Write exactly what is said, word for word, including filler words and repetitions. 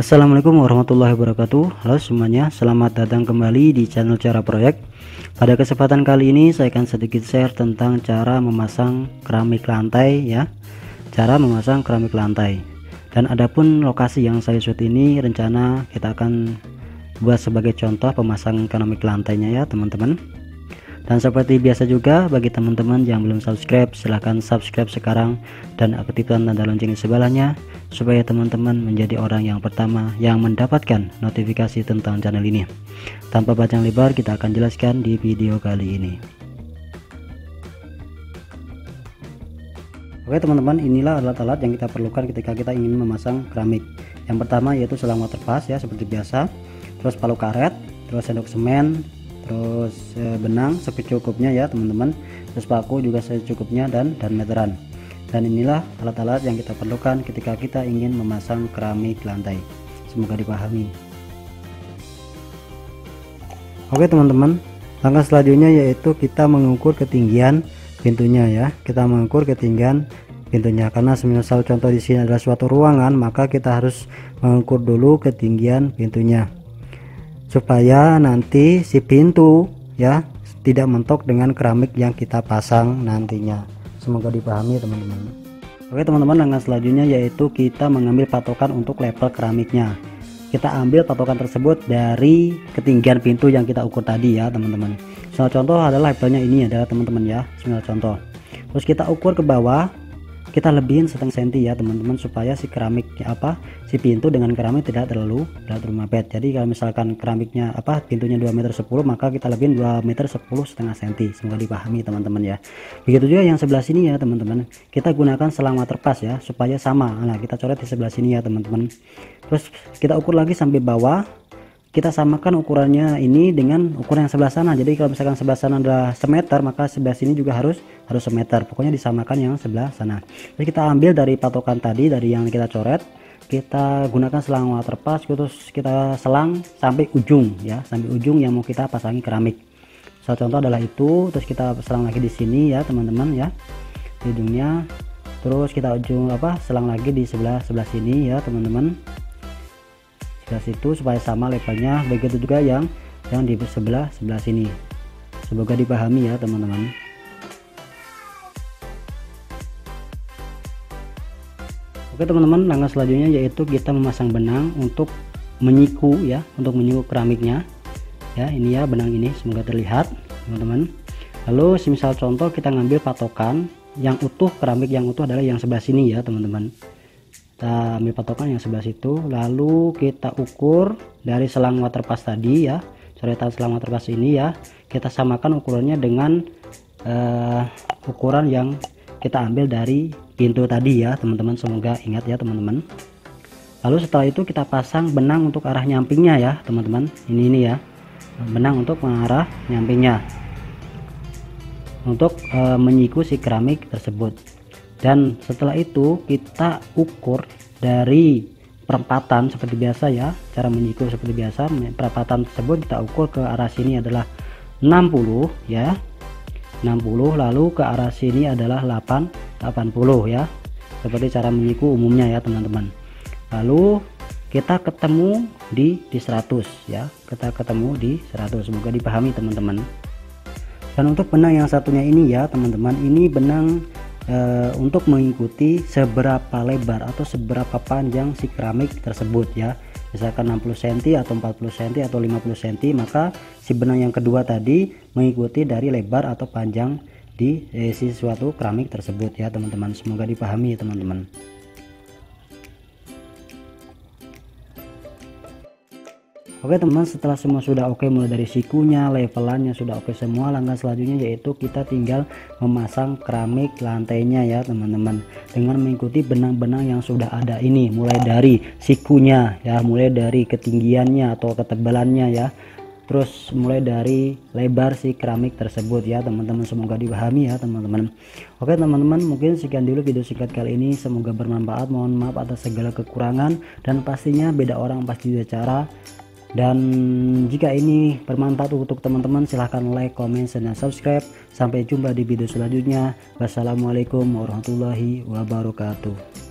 Assalamualaikum warahmatullahi wabarakatuh. Halo semuanya, selamat datang kembali di channel Cara Proyek. Pada kesempatan kali ini saya akan sedikit share tentang cara memasang keramik lantai ya. Cara memasang keramik lantai. Dan adapun lokasi yang saya shoot ini rencana kita akan buat sebagai contoh pemasangan keramik lantainya ya, teman-teman. Dan seperti biasa juga bagi teman-teman yang belum subscribe, silahkan subscribe sekarang dan aktifkan tanda lonceng di sebelahnya, supaya teman-teman menjadi orang yang pertama yang mendapatkan notifikasi tentang channel ini. Tanpa panjang lebar, kita akan jelaskan di video kali ini. Oke teman-teman, inilah alat-alat yang kita perlukan ketika kita ingin memasang keramik. Yang pertama yaitu selang waterpass ya, seperti biasa, terus palu karet, terus sendok semen, terus benang secukupnya ya teman-teman, terus paku juga secukupnya, dan dan meteran. Dan inilah alat-alat yang kita perlukan ketika kita ingin memasang keramik lantai. Semoga dipahami. Oke teman-teman, langkah selanjutnya yaitu kita mengukur ketinggian pintunya ya. Kita mengukur ketinggian pintunya, karena semisal contoh di sini adalah suatu ruangan, maka kita harus mengukur dulu ketinggian pintunya supaya nanti si pintu ya tidak mentok dengan keramik yang kita pasang nantinya. Semoga dipahami teman-teman. Oke teman-teman, langkah selanjutnya yaitu kita mengambil patokan untuk level keramiknya. Kita ambil patokan tersebut dari ketinggian pintu yang kita ukur tadi ya teman-teman. Misal contoh adalah levelnya ini adalah teman-teman ya, misal contoh. Terus kita ukur ke bawah, kita lebihin setengah senti ya teman-teman, supaya si keramik apa si pintu dengan keramik tidak terlalu tidak terlalu mepet. Jadi kalau misalkan keramiknya apa pintunya dua meter sepuluh, maka kita lebihin dua meter sepuluh setengah senti. Semoga dipahami teman-teman ya. Begitu juga yang sebelah sini ya teman-teman, kita gunakan selang waterpass ya supaya sama. Nah kita coret di sebelah sini ya teman-teman, terus kita ukur lagi sampai bawah. Kita samakan ukurannya ini dengan ukuran yang sebelah sana. Jadi kalau misalkan sebelah sana adalah semeter, maka sebelah sini juga harus harus semeter. Pokoknya disamakan yang sebelah sana. Jadi kita ambil dari patokan tadi, dari yang kita coret, kita gunakan selang waterpass, terus kita selang sampai ujung ya, sampai ujung yang mau kita pasangi keramik. Salah contoh adalah itu, terus kita selang lagi di sini ya teman-teman ya, di ujungnya. Terus kita ujung apa selang lagi di sebelah sebelah sini ya teman-teman, situ supaya sama levelnya. Begitu juga yang yang di sebelah sebelah sini. Semoga dipahami ya teman-teman. Oke teman-teman, langkah selanjutnya yaitu kita memasang benang untuk menyiku ya, untuk menyiku keramiknya ya. Ini ya benang ini, semoga terlihat teman-teman. Lalu semisal contoh kita ngambil patokan yang utuh, keramik yang utuh adalah yang sebelah sini ya teman-teman. Kita ambil patokan yang sebelah situ, lalu kita ukur dari selang waterpass tadi ya, coretan selang waterpass ini ya. Kita samakan ukurannya dengan uh, ukuran yang kita ambil dari pintu tadi ya teman-teman. Semoga ingat ya teman-teman. Lalu setelah itu kita pasang benang untuk arah nyampingnya ya teman-teman. Ini ini ya, benang untuk mengarah nyampingnya untuk uh, menyiku si keramik tersebut. Dan setelah itu kita ukur dari perempatan seperti biasa ya, cara menyiku seperti biasa. Perempatan tersebut kita ukur ke arah sini adalah enam puluh ya, enam puluh, lalu ke arah sini adalah delapan puluh ya, seperti cara menyiku umumnya ya teman-teman. Lalu kita ketemu di di seratus ya, kita ketemu di seratus. Semoga dipahami teman-teman. Dan untuk benang yang satunya ini ya teman-teman, ini benang Uh, untuk mengikuti seberapa lebar atau seberapa panjang si keramik tersebut ya. Misalkan enam puluh senti atau empat puluh senti atau lima puluh senti, maka si benang yang kedua tadi mengikuti dari lebar atau panjang di eh, si suatu keramik tersebut ya teman-teman. Semoga dipahami ya teman-teman. Oke teman-teman, setelah semua sudah oke, mulai dari sikunya, levelannya sudah oke semua, langkah selanjutnya yaitu kita tinggal memasang keramik lantainya ya teman-teman, dengan mengikuti benang-benang yang sudah ada ini, mulai dari sikunya ya, mulai dari ketinggiannya atau ketebalannya ya, terus mulai dari lebar si keramik tersebut ya teman-teman. Semoga dipahami ya teman-teman. Oke teman-teman, mungkin sekian dulu video singkat kali ini, semoga bermanfaat. Mohon maaf atas segala kekurangan, dan pastinya beda orang pasti beda cara. Dan jika ini bermanfaat untuk teman-teman, silahkan like, comment, dan subscribe. Sampai jumpa di video selanjutnya. Wassalamualaikum warahmatullahi wabarakatuh.